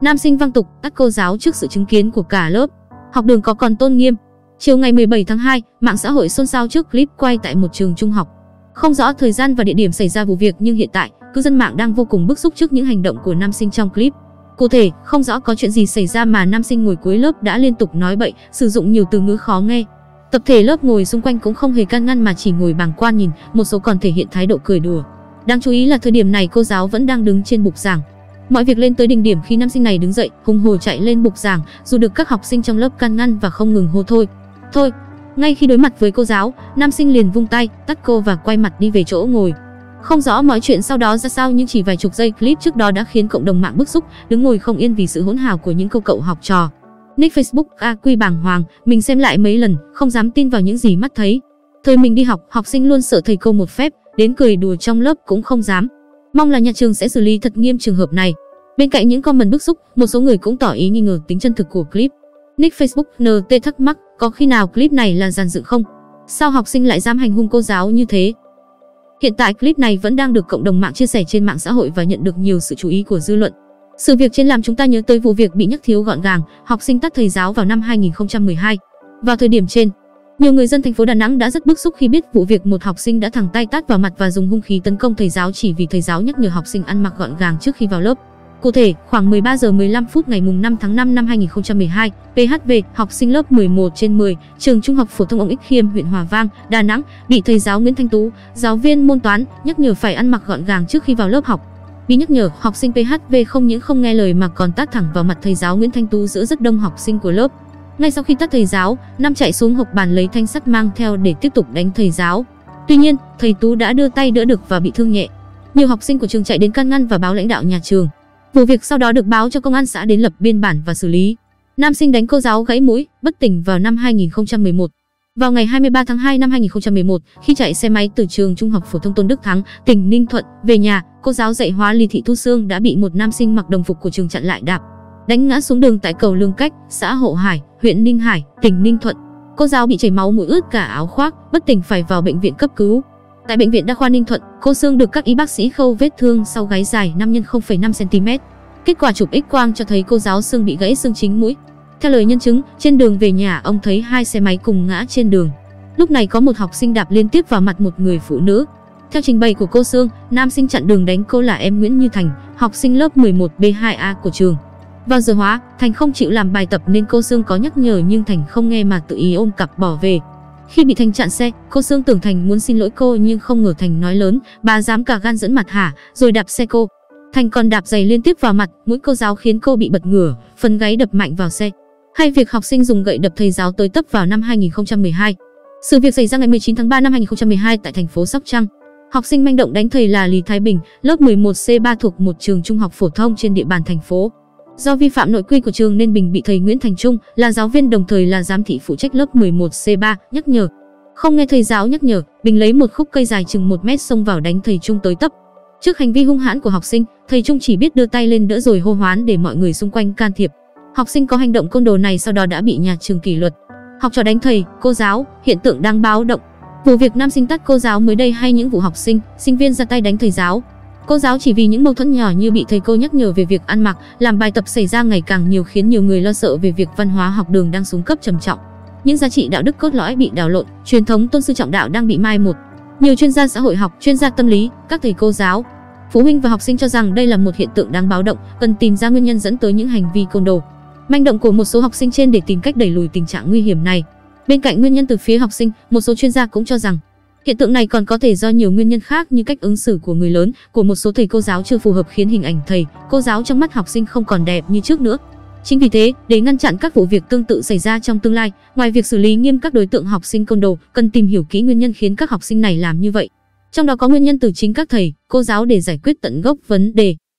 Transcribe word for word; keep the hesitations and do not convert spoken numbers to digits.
Nam sinh văng tục các cô giáo trước sự chứng kiến của cả lớp. Học đường có còn tôn nghiêm. Chiều ngày mười bảy tháng hai, mạng xã hội xôn xao trước clip quay tại một trường trung học. Không rõ thời gian và địa điểm xảy ra vụ việc, nhưng hiện tại, cư dân mạng đang vô cùng bức xúc trước những hành động của nam sinh trong clip. Cụ thể, không rõ có chuyện gì xảy ra mà nam sinh ngồi cuối lớp đã liên tục nói bậy, sử dụng nhiều từ ngữ khó nghe. Tập thể lớp ngồi xung quanh cũng không hề can ngăn mà chỉ ngồi bàng quan nhìn, một số còn thể hiện thái độ cười đùa. Đáng chú ý là thời điểm này cô giáo vẫn đang đứng trên bục giảng. Mọi việc lên tới đỉnh điểm khi nam sinh này đứng dậy, hùng hổ chạy lên bục giảng, dù được các học sinh trong lớp can ngăn và không ngừng hô thôi. Thôi, ngay khi đối mặt với cô giáo, nam sinh liền vung tay, tát cô và quay mặt đi về chỗ ngồi. Không rõ mọi chuyện sau đó ra sao, nhưng chỉ vài chục giây clip trước đó đã khiến cộng đồng mạng bức xúc, đứng ngồi không yên vì sự hỗn hào của những cô cậu học trò. Nick Facebook a quy bàng hoàng, mình xem lại mấy lần, không dám tin vào những gì mắt thấy. Thời mình đi học, học sinh luôn sợ thầy cô một phép, đến cười đùa trong lớp cũng không dám. Mong là nhà trường sẽ xử lý thật nghiêm trường hợp này. Bên cạnh những comment bức xúc, một số người cũng tỏ ý nghi ngờ tính chân thực của clip. Nick Facebook en tê thắc mắc, có khi nào clip này là dàn dựng không? Sao học sinh lại dám hành hung cô giáo như thế? Hiện tại clip này vẫn đang được cộng đồng mạng chia sẻ trên mạng xã hội và nhận được nhiều sự chú ý của dư luận. Sự việc trên làm chúng ta nhớ tới vụ việc bị nhắc thiếu gọn gàng, học sinh tát thầy giáo vào năm hai nghìn không trăm mười hai. Vào thời điểm trên, nhiều người dân thành phố Đà Nẵng đã rất bức xúc khi biết vụ việc một học sinh đã thẳng tay tát vào mặt và dùng hung khí tấn công thầy giáo chỉ vì thầy giáo nhắc nhở học sinh ăn mặc gọn gàng trước khi vào lớp. Cụ thể, khoảng mười ba giờ mười lăm phút ngày mùng năm tháng năm năm hai nghìn không trăm mười hai, pê hát vê, học sinh lớp mười một trên mười, trường Trung học phổ thông Ông Ích Khiêm, huyện Hòa Vang, Đà Nẵng, bị thầy giáo Nguyễn Thanh Tú, giáo viên môn toán, nhắc nhở phải ăn mặc gọn gàng trước khi vào lớp học. Bị nhắc nhở, học sinh pê hát vê không những không nghe lời mà còn tát thẳng vào mặt thầy giáo Nguyễn Thanh Tú giữa rất đông học sinh của lớp. Ngay sau khi tát thầy giáo, Nam chạy xuống hộc bàn lấy thanh sắt mang theo để tiếp tục đánh thầy giáo. Tuy nhiên, thầy Tú đã đưa tay đỡ được và bị thương nhẹ. Nhiều học sinh của trường chạy đến can ngăn và báo lãnh đạo nhà trường. Vụ việc sau đó được báo cho công an xã đến lập biên bản và xử lý. Nam sinh đánh cô giáo gãy mũi, bất tỉnh vào năm hai nghìn không trăm mười một. Vào ngày hai mươi ba tháng hai năm hai nghìn không trăm mười một, khi chạy xe máy từ trường Trung học phổ thông Tôn Đức Thắng, tỉnh Ninh Thuận về nhà, cô giáo dạy hóa Lý Thị Thu Hương đã bị một nam sinh mặc đồng phục của trường chặn lại đạp, đánh ngã xuống đường tại cầu Lương Cách, xã Hộ Hải, huyện Ninh Hải, tỉnh Ninh Thuận. Cô giáo bị chảy máu mũi ướt cả áo khoác, bất tỉnh phải vào bệnh viện cấp cứu. Tại bệnh viện đa khoa Ninh Thuận, cô Sương được các y bác sĩ khâu vết thương sau gáy dài năm nhân không phẩy năm xen ti mét. Kết quả chụp X-quang cho thấy cô giáo Sương bị gãy xương chính mũi. Theo lời nhân chứng, trên đường về nhà ông thấy hai xe máy cùng ngã trên đường. Lúc này có một học sinh đạp liên tiếp vào mặt một người phụ nữ. Theo trình bày của cô Sương, nam sinh chặn đường đánh cô là em Nguyễn Như Thành, học sinh lớp mười một bê hai a của trường. Vào giờ hóa, Thành không chịu làm bài tập nên cô Sương có nhắc nhở nhưng Thành không nghe mà tự ý ôm cặp bỏ về. Khi bị Thành chặn xe, cô Sương tưởng Thành muốn xin lỗi cô nhưng không ngờ Thành nói lớn, bà dám cả gan dẫn mặt hả, rồi đạp xe cô. Thành còn đạp giày liên tiếp vào mặt, mũi cô giáo khiến cô bị bật ngửa, phần gáy đập mạnh vào xe. Hay việc học sinh dùng gậy đập thầy giáo tới tấp vào năm hai nghìn không trăm mười hai. Sự việc xảy ra ngày mười chín tháng ba năm hai nghìn không trăm mười hai tại thành phố Sóc Trăng. Học sinh manh động đánh thầy là Lý Thái Bình, lớp mười một xê ba thuộc một trường trung học phổ thông trên địa bàn thành phố. Do vi phạm nội quy của trường nên Bình bị thầy Nguyễn Thành Trung, là giáo viên đồng thời là giám thị phụ trách lớp mười một xê ba, nhắc nhở. Không nghe thầy giáo nhắc nhở, Bình lấy một khúc cây dài chừng một mét xông vào đánh thầy Trung tới tấp. Trước hành vi hung hãn của học sinh, thầy Trung chỉ biết đưa tay lên đỡ rồi hô hoán để mọi người xung quanh can thiệp. Học sinh có hành động côn đồ này sau đó đã bị nhà trường kỷ luật. Học trò đánh thầy, cô giáo, hiện tượng đang báo động. Vụ việc nam sinh tát cô giáo mới đây hay những vụ học sinh, sinh viên ra tay đánh thầy giáo, cô giáo chỉ vì những mâu thuẫn nhỏ như bị thầy cô nhắc nhở về việc ăn mặc, làm bài tập xảy ra ngày càng nhiều khiến nhiều người lo sợ về việc văn hóa học đường đang xuống cấp trầm trọng. Những giá trị đạo đức cốt lõi bị đảo lộn, truyền thống tôn sư trọng đạo đang bị mai một. Nhiều chuyên gia xã hội học, chuyên gia tâm lý, các thầy cô giáo, phụ huynh và học sinh cho rằng đây là một hiện tượng đáng báo động, cần tìm ra nguyên nhân dẫn tới những hành vi côn đồ, manh động của một số học sinh trên để tìm cách đẩy lùi tình trạng nguy hiểm này. Bên cạnh nguyên nhân từ phía học sinh, một số chuyên gia cũng cho rằng hiện tượng này còn có thể do nhiều nguyên nhân khác như cách ứng xử của người lớn, của một số thầy cô giáo chưa phù hợp khiến hình ảnh thầy, cô giáo trong mắt học sinh không còn đẹp như trước nữa. Chính vì thế, để ngăn chặn các vụ việc tương tự xảy ra trong tương lai, ngoài việc xử lý nghiêm các đối tượng học sinh côn đồ, cần tìm hiểu kỹ nguyên nhân khiến các học sinh này làm như vậy. Trong đó có nguyên nhân từ chính các thầy, cô giáo để giải quyết tận gốc vấn đề.